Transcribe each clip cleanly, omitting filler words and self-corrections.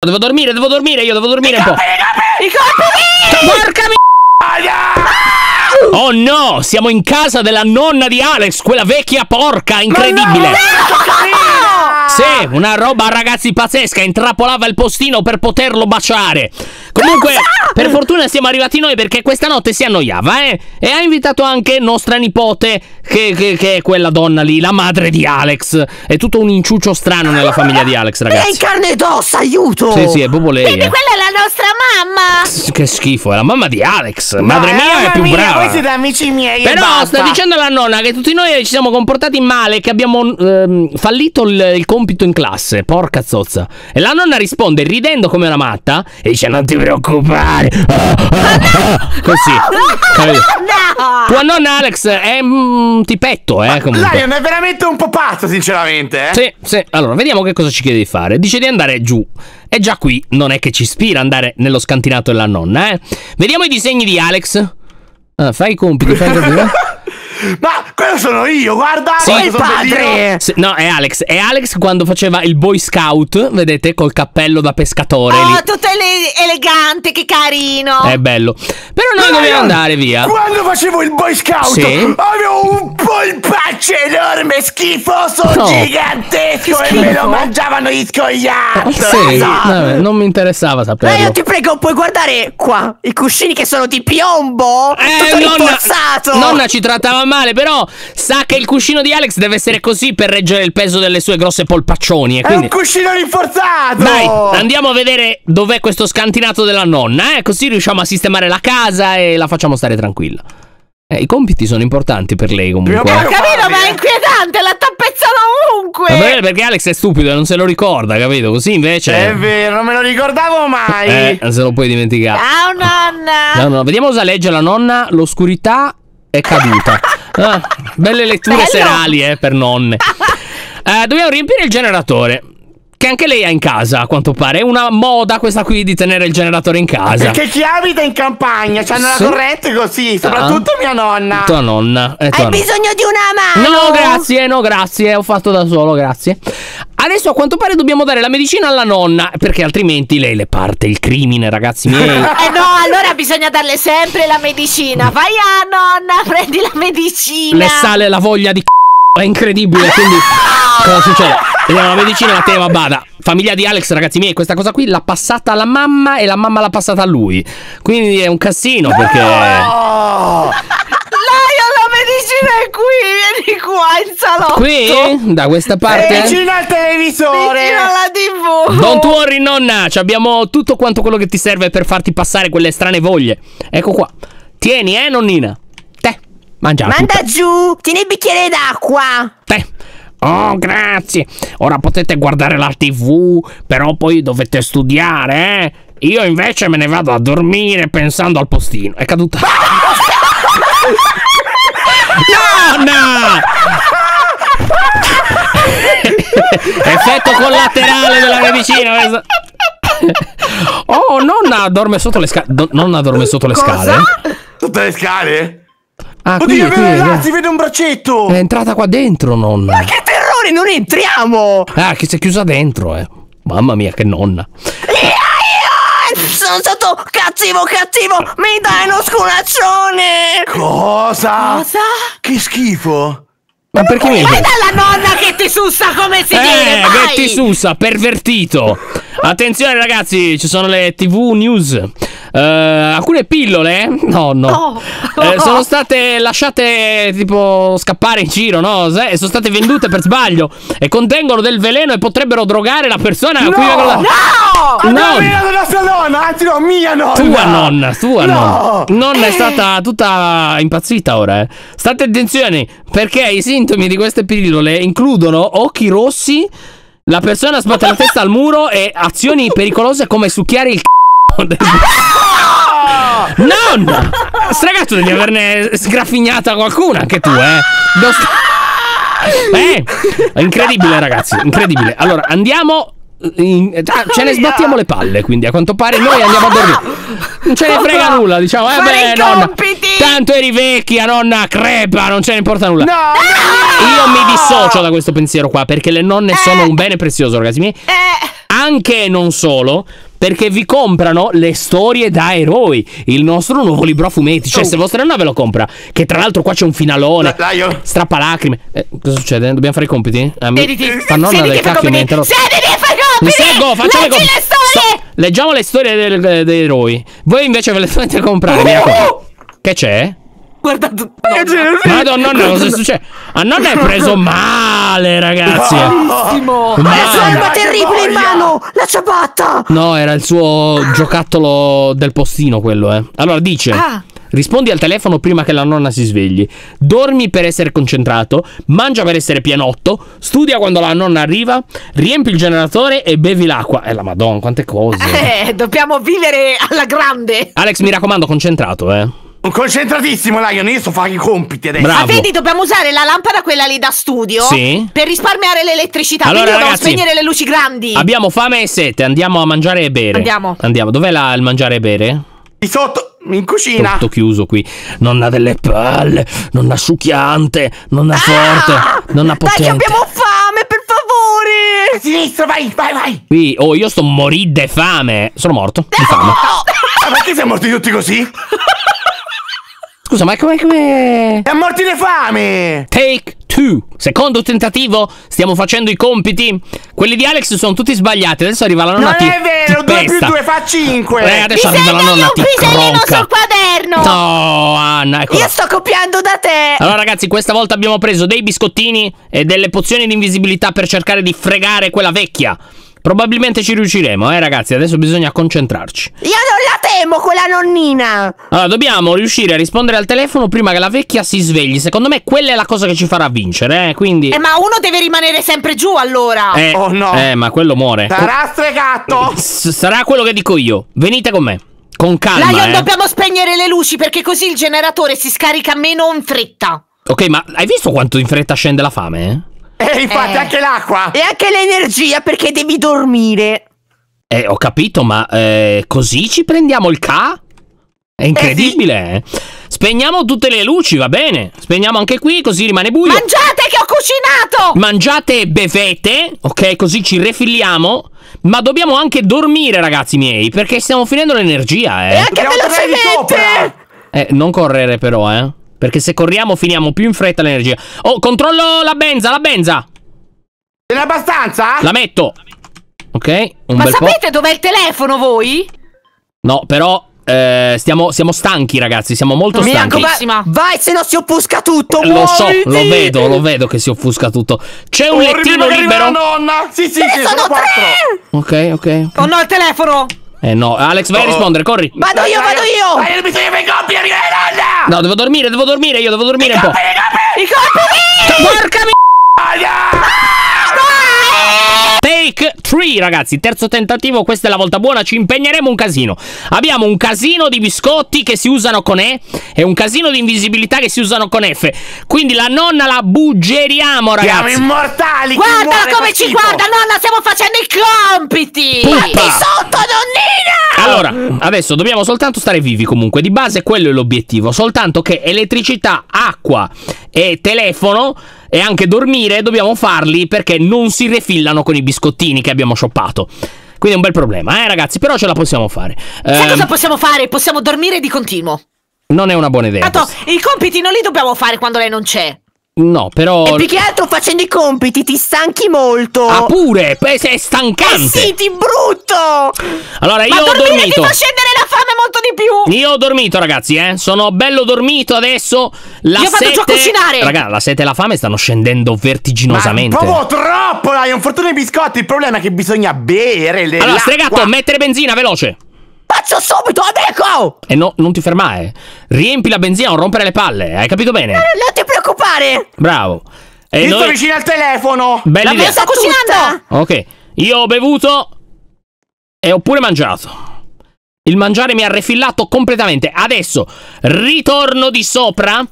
Devo dormire, io devo dormire un po'. I colpi! Porca miseria! Oh no, siamo in casa della nonna di Alex, quella vecchia porca, incredibile. Sì, una roba, ragazzi, pazzesca, intrappolava il postino per poterlo baciare. Comunque, per fortuna siamo arrivati noi perché questa notte si annoiava, eh? E ha invitato anche nostra nipote, che è quella donna lì, la madre di Alex. È tutto un inciuccio strano nella famiglia di Alex, ragazzi. È in carne ed ossa, aiuto! Sì, è proprio lei. Quella è la nostra mamma! Che schifo, è la mamma di Alex. Madre mia, è più brava. Voi siete amici miei. Però sta dicendo alla nonna che tutti noi ci siamo comportati male, che abbiamo fallito il compito in classe. Porca zozza. E la nonna risponde ridendo come una matta e dice: non ti preoccupare. Così. Tua nonna Alex è un tipetto, comunque. Lyon è veramente un po' pazzo, sinceramente. Sì. Allora, vediamo che cosa ci chiede di fare. Dice di andare giù. E già qui non è che ci ispira andare nello scantinato della nonna, eh. Vediamo i disegni di Alex. Ah, fai i compiti, fai i compiti. Ma quello sono io, guarda. Sei il padre. No, è Alex. È Alex quando faceva il boy scout, vedete, col cappello da pescatore. Oh, lì, tutto elegante, che carino. È bello. Però noi dobbiamo andare via. Quando facevo il boy scout, avevo un polpaccio enorme, schifoso, gigantesco, e me lo mangiavano gli scoiattoli. Vabbè, non mi interessava saperlo. Io ti prego, puoi guardare qua i cuscini che sono di piombo. Tutto rinforzato. Nonna ci trattava male, però sa che il cuscino di Alex deve essere così per reggere il peso delle sue grosse polpaccioni. E quindi... è un cuscino rinforzato. Dai, andiamo a vedere dov'è questo scantinato della nonna, così riusciamo a sistemare la casa e la facciamo stare tranquilla. I compiti sono importanti per lei comunque. Capito, ma è inquietante, la tappezzano ovunque. Vabbè, perché Alex è stupido e non se lo ricorda, capito? Così invece... è vero, non me lo ricordavo mai. Se lo puoi dimenticare. Ciao nonna. No, vediamo cosa legge la nonna. L'oscurità è caduta. Belle letture serali, per nonne. Dobbiamo riempire il generatore, che anche lei ha in casa, a quanto pare. È una moda questa qui di tenere il generatore in casa. Perché chi abita in campagna c'hanno la corrente così. Soprattutto mia nonna. Tua nonna. Hai bisogno di una mano? No, grazie, ho fatto da solo, grazie. Adesso a quanto pare dobbiamo dare la medicina alla nonna, perché altrimenti lei le parte il crimine, ragazzi miei. Allora bisogna darle sempre la medicina. Vai a nonna, prendi la medicina. Le sale la voglia di c***o, è incredibile, quindi... cosa succede? Vediamo la medicina, la teniamo a bada. Famiglia di Alex, ragazzi miei, questa cosa qui l'ha passata alla mamma e la mamma l'ha passata a lui. Quindi è un casino, perché... è qui, vieni qua in salotto. Qui? Da questa parte? Vicino al televisore, vicino alla TV. Don't worry nonna, abbiamo tutto quanto quello che ti serve per farti passare quelle strane voglie. Ecco qua. Tieni, nonnina. Te, mangiala. Manda giù, tieni il bicchiere d'acqua. Te. Oh, grazie. Ora potete guardare la TV, però poi dovete studiare, eh. Io invece me ne vado a dormire pensando al postino. È caduta. Nonna! Effetto collaterale della medicina. Oh, nonna dorme sotto le scale. Nonna dorme sotto le scale. Sotto le scale? Ah, oddio, si vede un braccetto. È entrata qua dentro, nonna. Ma che terrore, non entriamo. Ah, che si è chiusa dentro, eh. Mamma mia, che nonna. Sono stato cattivo, mi dai uno sculaccione. Cosa? Che schifo. Ma perché mi vai dalla nonna che ti sussa, come si dice, vai. Che ti sussa, pervertito. Attenzione ragazzi, ci sono le TV news. Alcune pillole sono state lasciate tipo scappare in giro, no? Sono state vendute per sbaglio e contengono del veleno e potrebbero drogare la persona a cui vengono... della sua nonna, anzi no, mia nonna. Tua nonna. Nonna è stata tutta impazzita ora, eh. State attenzione, perché i sintomi di queste pillole includono occhi rossi, la persona sbatte la testa al muro e azioni pericolose come succhiare il c***o del... Nonna! Stragato devi averne sgraffignata qualcuna anche tu, eh! Incredibile, ragazzi, incredibile. Allora, andiamo. Ce ne sbattiamo le palle, quindi a quanto pare noi andiamo a dormire. Non ce ne frega nulla, diciamo. Beh, nonna, tanto eri vecchia, nonna, crepa, non ce ne importa nulla. Io mi dissocio da questo pensiero qua, perché le nonne sono un bene prezioso, ragazzi miei. anche e non solo, perché vi comprano le storie da eroi, il nostro nuovo libro a fumetti. Cioè, se vostra nonna ve lo compra, che tra l'altro qua c'è un finalone strappalacrime. Cosa succede? Dobbiamo fare i compiti? Sediti, nonna dai cacchi, mi interrompo. Sediti, facciamo le storie. Leggiamo le storie dei eroi. Voi invece ve le dovete comprare. Ecco. Che c'è? Guarda, Madonna, nonna, cosa succede? A nonna è preso male, ragazzi. Malissimo. Ma la arma terribile in mano, la ciabatta. No, era il suo giocattolo del postino, quello, eh. Allora dice: rispondi al telefono prima che la nonna si svegli, dormi per essere concentrato, mangia per essere pianotto, studia quando la nonna arriva, riempi il generatore e bevi l'acqua. La Madonna, quante cose. Dobbiamo vivere alla grande. Alex, mi raccomando, concentrato, eh. Concentratissimo, Lyon, io sto facendo i compiti adesso. Bravo. Ah, vedi, dobbiamo usare la lampada, quella lì da studio, sì, per risparmiare l'elettricità. Allora, quindi dobbiamo spegnere le luci grandi. Abbiamo fame e sete, andiamo a mangiare e bere. Andiamo. Andiamo. Dov'è il mangiare e bere? Di sotto, in cucina. Tutto chiuso qui. Nonna delle palle, nonna succhiante, nonna forte, nonna potente. Dai, abbiamo fame, per favore. A sinistra, vai, vai, vai. Qui, oh, io sto morendo di fame. Sono morto di fame. Ma perché siamo morti tutti così? Scusa, ma come... è morti di fame! Take two! Secondo tentativo, stiamo facendo i compiti. Quelli di Alex sono tutti sbagliati. Adesso arriva la nonna. Non è vero, 2 più 2 fa 5. Adesso arriva la nonna. Ti disegno sul quaderno. No, Anna, ecco. Io sto copiando da te. Allora, ragazzi, questa volta abbiamo preso dei biscottini e delle pozioni di invisibilità per cercare di fregare quella vecchia. Probabilmente ci riusciremo, ragazzi. Adesso bisogna concentrarci. Io non la temo quella nonnina. Allora, dobbiamo riuscire a rispondere al telefono prima che la vecchia si svegli. Secondo me quella è la cosa che ci farà vincere, quindi. Ma uno deve rimanere sempre giù, allora. Oh no. Ma quello muore. Sarà stregato. Sarà quello che dico io. Venite con me. Con calma. Lyon, dobbiamo spegnere le luci, perché così il generatore si scarica meno in fretta. Ok, ma hai visto quanto in fretta scende la fame? Infatti anche l'acqua. E anche l'energia, perché devi dormire. Ho capito, ma così ci prendiamo il ca? È incredibile, sì. Spegniamo tutte le luci, va bene. Spegniamo anche qui, così rimane buio. Mangiate che ho cucinato. Mangiate e bevete, ok? Così ci refilliamo. Ma dobbiamo anche dormire, ragazzi miei, perché stiamo finendo l'energia, eh. E anche velocemente. Non correre però, eh, perché se corriamo finiamo più in fretta l'energia. Oh, controllo la benza, la benza. Ce n'è abbastanza? La metto. Ok, un ma bel sapete dov'è il telefono voi? No, però siamo stanchi, ragazzi. Siamo molto stanchi. Vai, se no si offusca tutto. Lo so, lo vedo che si offusca tutto. C'è un lettino libero? Nonna. Sì, sono 4. Ok. Oh no, il telefono. No, Alex, vai a rispondere, corri. Vado io. Dai, bisogna che mi coppi, arriva la nonna. No, devo dormire, io devo dormire un po'. I colpi! Porca mi... Take 3, ragazzi, terzo tentativo, questa è la volta buona, ci impegneremo un casino. Abbiamo un casino di biscotti che si usano con E e un casino di invisibilità che si usano con F. Quindi la nonna la buggeriamo, ragazzi. Siamo immortali. Guarda come ci guarda, nonna, stiamo facendo i compiti. Fatti sotto, nonnina. Allora, adesso dobbiamo soltanto stare vivi comunque. Di base quello è l'obiettivo. Soltanto che elettricità, acqua e telefono e anche dormire dobbiamo farli, perché non si refillano con i biscottini che abbiamo shoppato. Quindi è un bel problema, ragazzi, però ce la possiamo fare. Sai cosa possiamo fare? Possiamo dormire di continuo. Non è una buona idea. Tanto i compiti non li dobbiamo fare quando lei non c'è. No, però... E più che altro facendo i compiti ti stanchi molto. Ah pure, è stancante. Sì, ti brutto. Allora io ho dormito. Ma dormire ti fa scendere la fame molto di più. Io ho dormito, ragazzi, sono bello dormito adesso. La sete... Io vado già a cucinare. Raga, la sete e la fame stanno scendendo vertiginosamente. Ma proprio troppo, dai, un fortuna i biscotti. Il problema è che bisogna bere le... Allora, stregato, mettere benzina, veloce. Faccio subito, amico! E no, non ti fermare. Riempi la benzina, non rompere le palle. Hai capito bene? Non ti preoccupare. Bravo. E io sto vicino al telefono. Bella idea. La sto cucinando. Ok. Io ho bevuto e ho pure mangiato. Il mangiare mi ha refillato completamente. Adesso ritorno di sopra,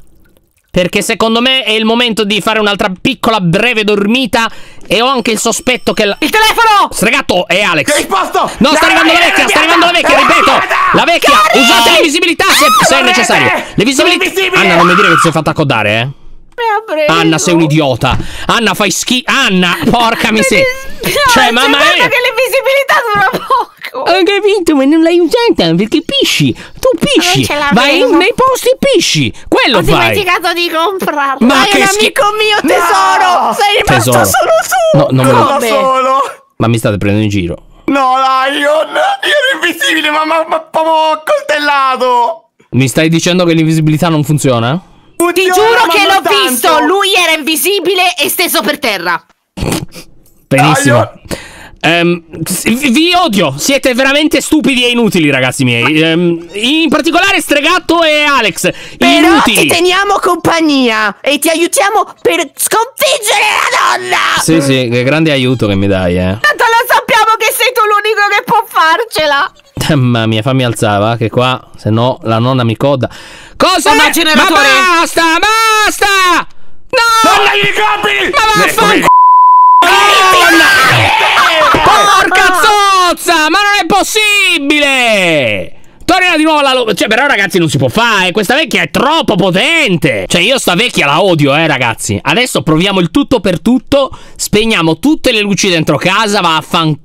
perché secondo me è il momento di fare un'altra piccola breve dormita. E ho anche il sospetto che... Il telefono! Stregato, è Alex. Che risposto? No, sta arrivando la vecchia, ripeto. La vecchia, usate l'invisibilità se è necessario. Le visibilità... Anna, non mi dire che ti sei fatta accodare, Anna, sei un idiota. Anna, fai schifo. Anna, porca miseria. Cioè, mamma mia. Che le visibilità durano poco. Ho capito, ma non l'hai usata perché pisci. Tu pisci. Vai nei posti e pisci. Quello fai. Ho dimenticato di comprarlo. Ma che amico mio tesoro. No. Sei rimasto solo su. No, non me lo solo. Ma mi state prendendo in giro. No, Lyon. Io ero invisibile, ma proprio coltellato. Mi stai dicendo che l'invisibilità non funziona? Oddio, ti giuro che l'ho visto. Lui era invisibile e steso per terra. Benissimo. Vi odio. Siete veramente stupidi e inutili, ragazzi miei. In particolare Stregatto e Alex. Però inutili. Ti teniamo compagnia e ti aiutiamo per sconfiggere la donna. Sì, sì, che grande aiuto che mi dai, eh. Tanto lo sappiamo che sei tu l'unico che può farcela. Mamma mia, fammi alzava, che qua se no la nonna mi coda. Cosa? Ma basta, basta! No! Donna gli capi! Ma vaffanculo! Porca zozza! Ma non è possibile! Torna di nuovo la lobby. Cioè, però, ragazzi, non si può fare. Questa vecchia è troppo potente. Cioè, io sta vecchia la odio, ragazzi. Adesso proviamo il tutto per tutto. Spegniamo tutte le luci dentro casa. Vaffanculo.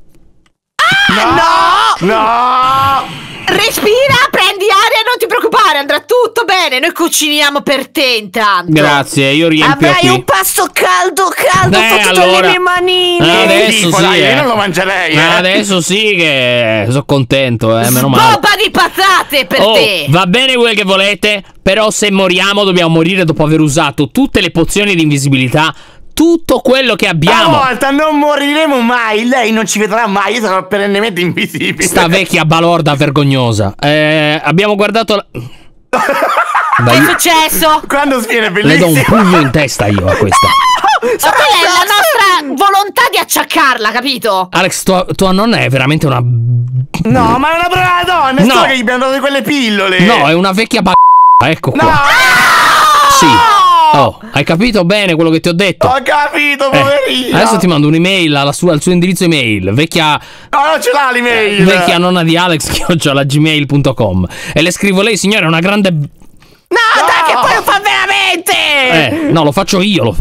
Ah, no! No! Respira, prendi aria, non ti preoccupare, andrà tutto bene. Noi cuciniamo per te intanto. Grazie, io riempio. Avrai qui un pasto caldo, caldo, sotto le mie manine. Adesso sì, io non lo mangerei. Adesso sì che sono contento, meno male. Bomba di patate per te. Va bene quel che volete, però se moriamo dobbiamo morire dopo aver usato tutte le pozioni di invisibilità. Tutto quello che abbiamo. Una volta non moriremo mai. Lei non ci vedrà mai. Io sarò perennemente invisibile. Sta vecchia balorda vergognosa. Abbiamo guardato la... Dai, che è successo? Quando viene bellissimo. Le do un pugno in testa io a questa. Qual è la nostra volontà di acciaccarla, capito? Alex, tua nonna è veramente una... No, ma è una brava donna. No, so che gli abbiamo dato quelle pillole. No, è una vecchia ecco qua. No. Sì. Oh, hai capito bene quello che ti ho detto? Ho capito, poverino. Adesso ti mando un'email al suo indirizzo email. Vecchia. No, non ce l'ha l'email. Vecchia nonna di Alex @gmail.com. E le scrivo: lei, signora, è una grande. No, dai, che poi lo fa veramente! No, lo faccio io,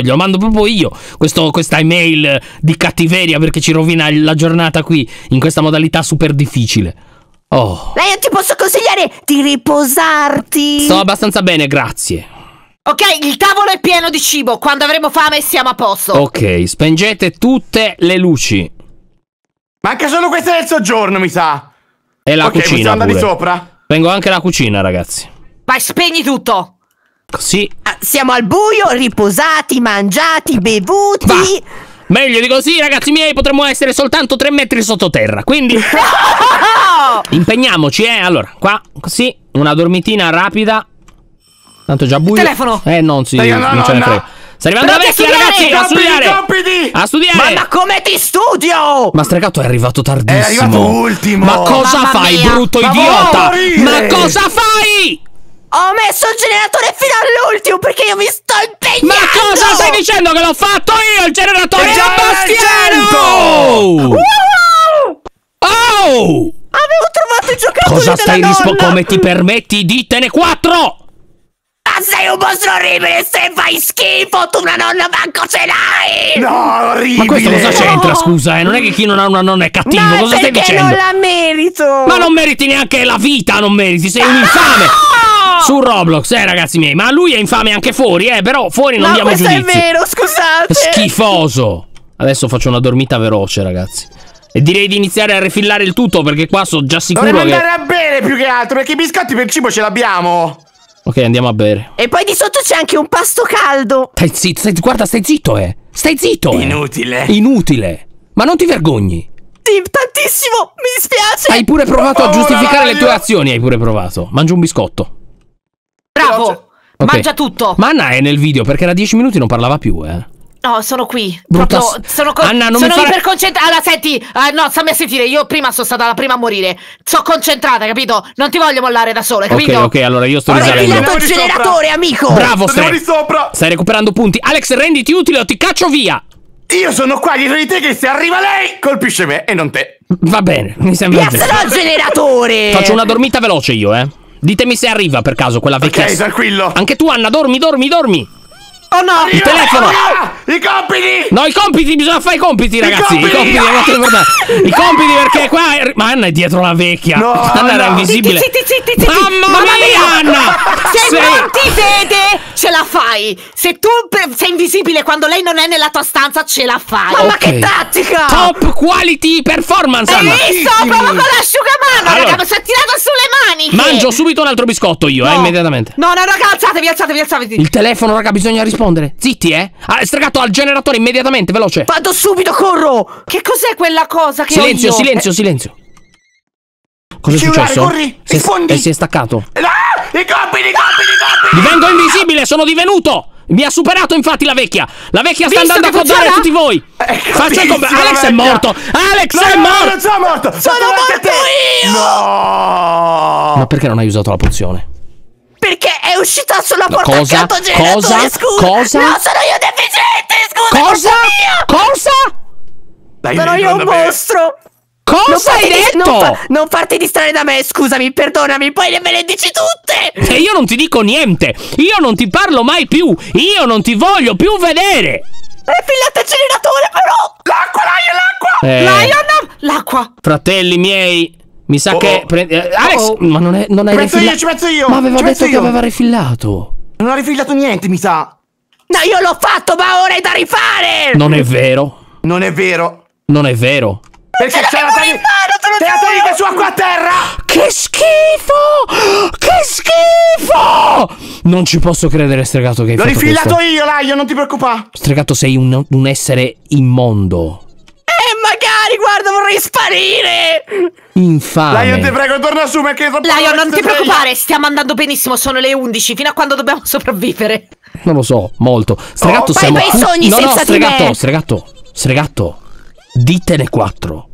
glielo mando proprio io. Questa email di cattiveria perché ci rovina la giornata qui, in questa modalità super difficile. Oh. Lei, io ti posso consigliare di riposarti. Sto abbastanza bene, grazie. Ok, il tavolo è pieno di cibo. Quando avremo fame siamo a posto. Ok, spengete tutte le luci. Manca solo questa del soggiorno, mi sa. E la cucina andare sopra. Vengo anche la cucina, ragazzi. Vai, spegni tutto. Così siamo al buio, riposati, mangiati, bevuti. Meglio di così, ragazzi miei, potremmo essere soltanto 3 metri sottoterra. Quindi impegniamoci, Allora, qua, così, una dormitina rapida. Tanto è già buio. Il telefono! Non si. Non ce ne frega. Sta arrivando la vecchia, ragazzi! A studiare! A studiare! Ma come ti studio? Ma Stregatto è arrivato tardissimo. È arrivato ultimo. Ma cosa fai, brutto idiota? Ma cosa fai? Ho messo il generatore fino all'ultimo perché io mi sto impegnando. Ma cosa stai dicendo che l'ho fatto io? Il generatore è già bastiano! Oh! Avevo trovato il giocattolo. Cosa stai rispondendo? Come ti permetti? Ditene 4! Ma sei un mostro orribile, se fai schifo, tu una nonna manco ce l'hai! No, orribile! Ma questo cosa c'entra, scusa, eh? Non è che chi non ha una nonna è cattivo, no, cosa stai dicendo? Ma non la merito! Ma non meriti neanche la vita, non meriti, sei un infame! No! Su Roblox, ragazzi miei, ma lui è infame anche fuori, però fuori non diamo giudizi. Ma questo è vero, scusate! Schifoso! Adesso faccio una dormita veloce, ragazzi. E direi di iniziare a rifillare il tutto, perché qua sono già sicuro che... Dovremmo andare a bere più che altro, perché i biscotti per cibo ce l'abbiamo! Ok, andiamo a bere. E poi di sotto c'è anche un pasto caldo. Stai zitto, guarda, stai zitto, Stai zitto, Inutile. Inutile. Ma non ti vergogni. Sì, tantissimo, mi dispiace. Hai pure provato a giustificare le tue azioni, hai pure provato. Mangia un biscotto. Bravo, mangia tutto. Ma Anna è nel video, perché da 10 minuti non parlava più, No, sono qui. Anna, non sono iperconcentrata. Allora, senti, no, stammi a sentire. Io prima sono stata la prima a morire. Sono concentrata, capito? Non ti voglio mollare da sola, capito? Ok, allora io sto risalendo. Ho rilevato il generatore, amico. Bravo, stai recuperando punti. Alex, renditi utile o ti caccio via. Io sono qua dietro di te che se arriva lei, colpisce me e non te. Va bene, mi sembra. Piazzalo al generatore. Faccio una dormita veloce io, Ditemi se arriva per caso quella vecchietta. Ok, tranquillo. Anche tu, Anna, dormi, dormi, dormi. Oh no! Il telefono! I compiti! No, i compiti, bisogna fare i compiti, ragazzi! I compiti, perché qua. Ma Anna è dietro la vecchia! No, Anna era invisibile! Mamma mia, Anna! Se non ti vede, ce la fai! Se tu sei invisibile quando lei non è nella tua stanza, ce la fai! Mamma che tattica! Top quality performance! Hai visto? Proprio con l'asciugamano, raga! Mi sono tirato sulle maniche! Mangio subito un altro biscotto io, immediatamente! No, no, raga, alzatevi, alzatevi, alzatevi! Il telefono, raga, bisogna rispondere! Zitti, eh? Ah, stregato al generatore immediatamente, veloce. Vado subito, corro. Che cos'è quella cosa che silenzio, ho io? Silenzio. Cos'è successo? Corri, rispondi. Si è staccato. Ah, i compiti. Divento invisibile, sono divenuto. Mi ha superato infatti la vecchia. La vecchia sta andando a cozzare tutti voi. Faccio il compito. Alex è morto. Alex è morto. Non sono morto. Sono morto io. No. Ma perché non hai usato la pozione? Perché è uscita sulla porta accanto al generatore, scusa. No, sono io deficiente, scusa. Cosa? Sono io un mostro. Cosa hai detto? Non farti distrarre da me, scusami, perdonami, poi me le dici tutte. E io non ti dico niente. Io non ti parlo mai più. Io non ti voglio più vedere. Rifillato il generatore, però. L'acqua, Lyon, l'acqua. Fratelli miei. Mi sa che... Alex, ma non hai rifillato. Ci penso io. Ma aveva detto che aveva rifillato. Non ha rifillato niente, mi sa. No, io l'ho fatto, ma ora è da rifare. Non è vero. Non è vero. Perché c'è la tagliatrice su acqua a terra. Che schifo. Non ci posso credere, stregato, che hai fatto questo. L'ho rifillato io, Lyon, non ti preoccupare. Stregato, sei un essere immondo. Magari, guarda, vorrei sparire. Infame. Lyon, ti prego, torna su perché troppo. Lyon, non ti preoccupare, stiamo andando benissimo. Sono le 11, fino a quando dobbiamo sopravvivere? Non lo so, molto. Stregato, siamo i sogni senza te. Stregato, ditene 4.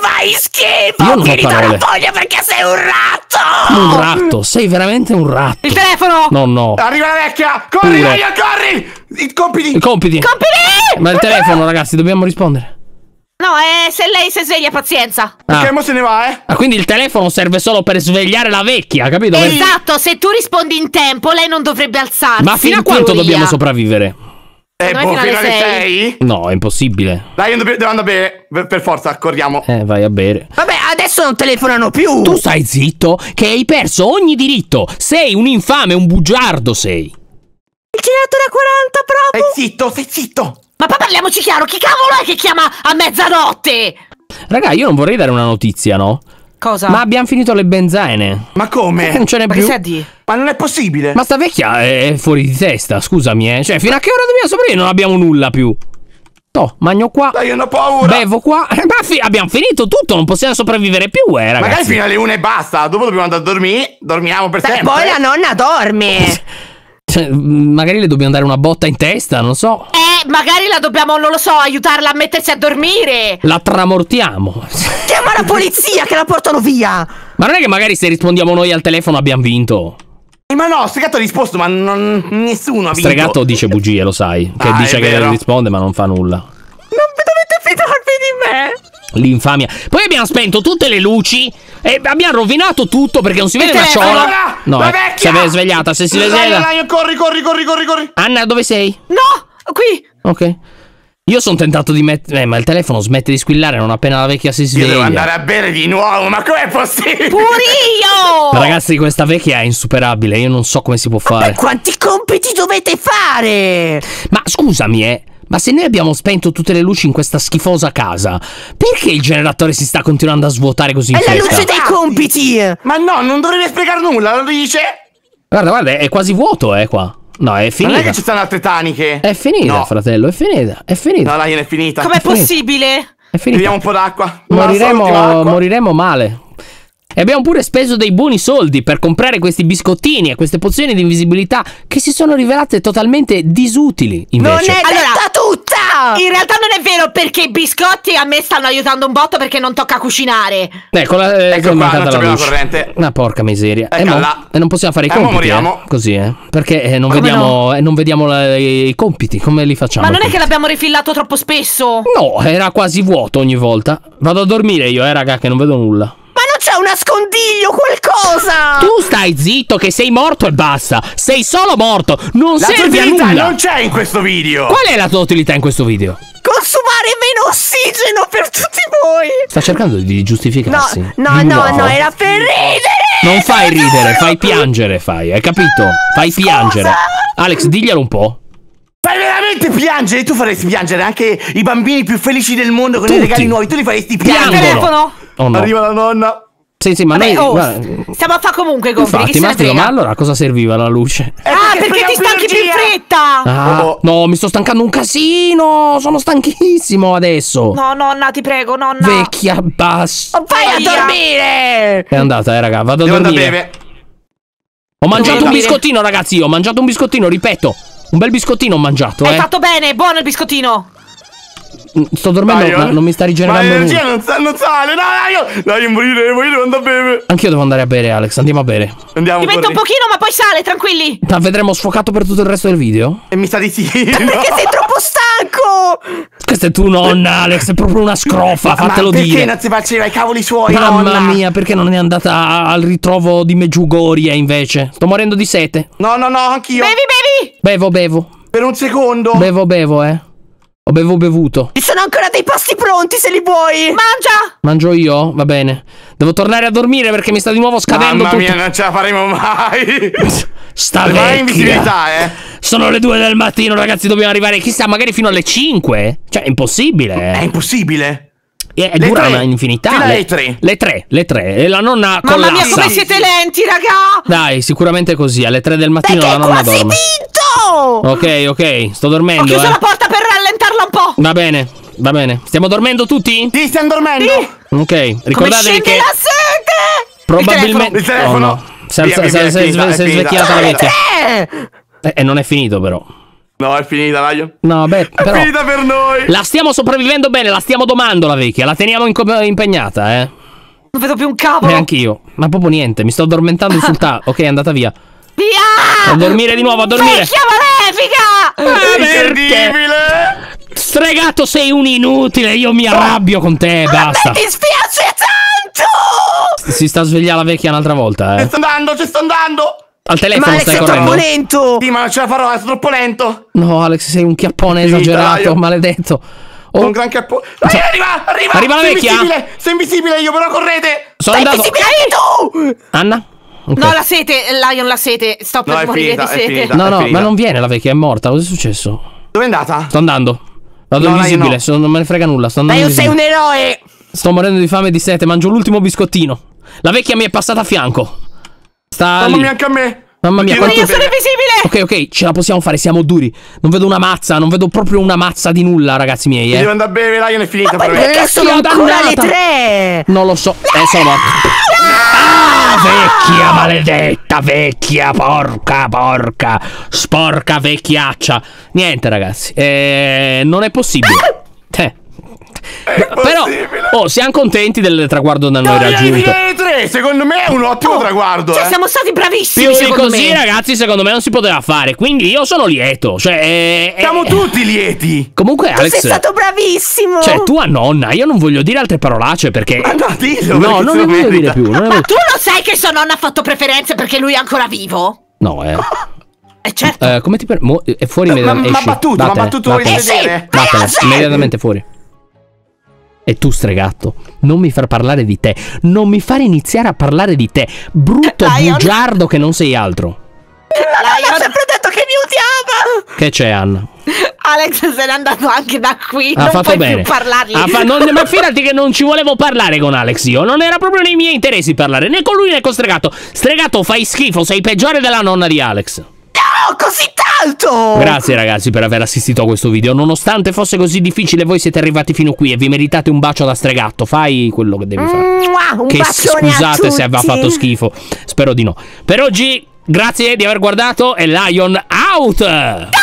Vai, schifo. Io non ho parole. Voglio perché sei un ratto. Un ratto, sei veramente un ratto. Il telefono. No. Arriva la vecchia. Corri, Lyon, corri. I compiti! Ma il telefono, ragazzi, dobbiamo rispondere. No, se lei si sveglia, pazienza. Ok, mo se ne va, eh. Ah, quindi il telefono serve solo per svegliare la vecchia, capito? Esatto, se tu rispondi in tempo, lei non dovrebbe alzarsi. Ma fino a quanto dobbiamo sopravvivere? Boh, fino alle 6? No, è impossibile. Dai, io devo andare a bere. Per forza, corriamo. Vai a bere. Vabbè, adesso non telefonano più. Tu stai zitto, che hai perso ogni diritto. Sei un infame, un bugiardo sei. Il generatore a 40 proprio. Stai zitto. Ma poi parliamoci chiaro, chi cavolo è che chiama a mezzanotte? Raga, io non vorrei dare una notizia, no? Cosa? Ma abbiamo finito le benzene. Ma come? Non ce n'è più. Ma non è possibile. Ma sta vecchia è fuori di testa, scusami, eh. Cioè, fino a che ora dobbiamo sopravvivere? Non abbiamo nulla più. No, mangio qua. Dai, io ho paura. Bevo qua. Ma abbiamo finito tutto, non possiamo sopravvivere più, ragazzi. Magari fino alle 1 e basta. Dopo dobbiamo andare a dormire. Dormiamo per sempre. E poi la nonna dorme. Magari le dobbiamo dare una botta in testa, non so. Magari la dobbiamo, non lo so, aiutarla a mettersi a dormire. La tramortiamo. Chiama la polizia che la portano via. Ma non è che magari se rispondiamo noi al telefono abbiamo vinto. Ma no, Stregato ha risposto, ma nessuno ha vinto. Stregato dice bugie, lo sai. Che dice che risponde ma non fa nulla. Non dovete fidarvi di me. L'infamia. Poi abbiamo spento tutte le luci e abbiamo rovinato tutto perché non si vede una ciola. No, si è svegliata, se si sveglia. Corri. Anna, dove sei? No, qui. Ok. Io sono tentato di mettere... ma il telefono smette di squillare non appena la vecchia si sveglia. Io devo andare a bere di nuovo, ma com'è possibile? Pure io! Ma ragazzi, questa vecchia è insuperabile, io non so come si può fare. Ma quanti compiti dovete fare? Ma scusami, ma se noi abbiamo spento tutte le luci in questa schifosa casa, perché il generatore si sta continuando a svuotare così in fretta? È la luce dei compiti! Ma no, non dovrebbe spiegare nulla, non dice? Guarda, è quasi vuoto, qua. No, è finita. Non è che ci stanno altre taniche. È finita, fratello, è finita. No, Lyon, è finita. Com'è possibile? È finita. Beviamo un po' d'acqua. Moriremo male. E abbiamo pure speso dei buoni soldi per comprare questi biscottini e queste pozioni di invisibilità che si sono rivelate totalmente disutili. Invece. Non è detta tutta! In realtà non è vero, perché i biscotti a me stanno aiutando un botto perché non tocca cucinare. Ecco, qua, non c'è più la corrente. Una porca miseria. Non possiamo fare i compiti. Così, perché non vediamo i compiti. Come li facciamo? Ma non è che l'abbiamo rifillato troppo spesso? No, era quasi vuoto ogni volta. Vado a dormire io, raga, che non vedo nulla. Ma non c'è un nascondiglio, qualcosa! Tu stai zitto che sei morto e basta. Sei solo morto, non serve a nulla. Non c'è in questo video. Qual è la tua utilità in questo video? Consumare meno ossigeno per tutti voi. Sta cercando di giustificarsi. No, era per ridere. Non fai ridere, fai piangere, fai, hai capito? Fai piangere. Alex, diglielo un po'. Fai veramente piangere, tu faresti piangere anche i bambini più felici del mondo con i regali nuovi, tu li faresti piangere. Telefono. Oh no. Arriva la nonna. Sì, ma vabbè, noi stiamo a fare comunque i conflitti. Ma allora cosa serviva la luce? Perché ti stanchi più in fretta? No, mi sto stancando un casino. Sono stanchissimo adesso. No, nonna, ti prego, nonna. Vecchia basta. Vai a dormire. È andata, raga, vado a dormire. Ho mangiato un biscottino, ragazzi. Ho mangiato un biscottino, ripeto. Un bel biscottino ho mangiato. Hai fatto bene, buono il biscottino. Sto dormendo, ma non mi sta rigenerando. Ma l'energia non sale. Dai, morire, devo andare a bere. Anch'io devo andare a bere, Alex. Andiamo a bere. Ti metto un pochino, ma poi sale, tranquilli. Ti vedremo sfocato per tutto il resto del video? E mi sa di sì. Perché sei troppo stanco. Questa è tu, nonna, Alex. È proprio una scrofa, fatelo dire. Perché non si faceva i cavoli suoi? Mamma mia, perché non è andata al ritrovo di Meggiugoria invece? Sto morendo di sete. No, anch'io. Bevi. Bevo. Per un secondo. Bevo. Ho bevuto. Ci sono ancora dei pasti pronti se li vuoi. Mangia. Mangio io? Va bene. Devo tornare a dormire perché mi sta di nuovo scadendo tutto. Mamma mia, non ce la faremo mai. Sta vecchia. Sono le 2 del mattino, ragazzi. Dobbiamo arrivare, chissà, magari fino alle 5. Cioè, è impossibile. È impossibile. E dura una infinità. Fino alle 3. Le 3. E la nonna collassa. Mamma mia, come siete lenti, raga. Dai, sicuramente così. Alle 3 del mattino la nonna dorme. Ok, sto dormendo. Ho chiuso la porta per rallentarla un po'. Va bene. Stiamo dormendo tutti? Sì, stiamo dormendo. Ok, ricordatevi che la sete. Probabilmente il telefono. Si è svecchiata la vecchia. E non è finito però. No, è finita, Lyon. No, beh, però è finita per noi. La stiamo sopravvivendo bene, la stiamo domando la vecchia. La teniamo impegnata, Non vedo più un cavolo. Neanch'io. Ma proprio niente, mi sto addormentando sul tavolo. Ok, è andata via. Via! A dormire di nuovo. Vecchia malefica! Incredibile! Stregato, sei un inutile, io mi arrabbio con te, basta. Mi dispiace tanto! Si sta svegliando la vecchia un'altra volta, Ci sto andando! Al telefono stai correndo. Ma Alex è troppo lento! Sì, ma non ce la farò, è troppo lento! No, Alex, sei un chiappone esagerato, maledetto. Un gran capo. Arriva la vecchia! Sei invisibile io, però correte! Sono andato! Sei invisibile anche tu! Anna? Okay. No, la sete, Lyon, la sete. Sto per morire di sete. No, ma non viene la vecchia, è morta. Cos'è successo? Dove è andata? Sto andando. Vado invisibile, non me ne frega nulla. Sto andando. Ma io sei un eroe. Sto morendo di fame e di sete. Mangio l'ultimo biscottino. La vecchia mi è passata a fianco. Mamma mia, anche a me. Mamma mia, quanto... Io sono invisibile. Ok, ce la possiamo fare. Siamo duri. Non vedo una mazza. Non vedo proprio una mazza di nulla, ragazzi miei. Devo andare a bere, Lyon è finita. Ma perché sono ancora le 3? Non lo so. Sono. Vecchia maledetta, vecchia porca, sporca vecchiaccia. Niente, ragazzi, non è possibile. Però siamo contenti del traguardo da noi raggiunto. Secondo me è un ottimo traguardo. Cioè, siamo stati bravissimi. Più di così, ragazzi, secondo me non si poteva fare. Quindi io sono lieto. Cioè, siamo tutti lieti. Comunque, Alex, sei stato bravissimo. Cioè, tua nonna, io non voglio dire altre parolacce perché. Ma no, dillo, no, non lo voglio dire più. Ma tu lo sai che sua nonna ha fatto preferenze perché lui è ancora vivo? No, certo. Come ti è fuori immediatamente. Ma battuto, vuoi vedere? Vattene, immediatamente fuori. E tu, stregatto, non mi far parlare di te. Non mi far iniziare a parlare di te. Brutto bugiardo che non sei altro. Lyon ha sempre detto che mi odiava. Che c'è, Anna? Alex se n'è andato anche da qui. Ha non fatto puoi bene. Più parlargli. Ma fidati che non ci volevo parlare con Alex io. Non era proprio nei miei interessi parlare. Né con lui né con Stregato. Stregato, fai schifo. Sei peggiore della nonna di Alex. No, così tanto! Grazie ragazzi per aver assistito a questo video. Nonostante fosse così difficile, voi siete arrivati fino qui e vi meritate un bacio da stregatto. Fai quello che devi fare. Che scusate se aveva fatto schifo. Spero di no. Per oggi, grazie di aver guardato e Lyon out!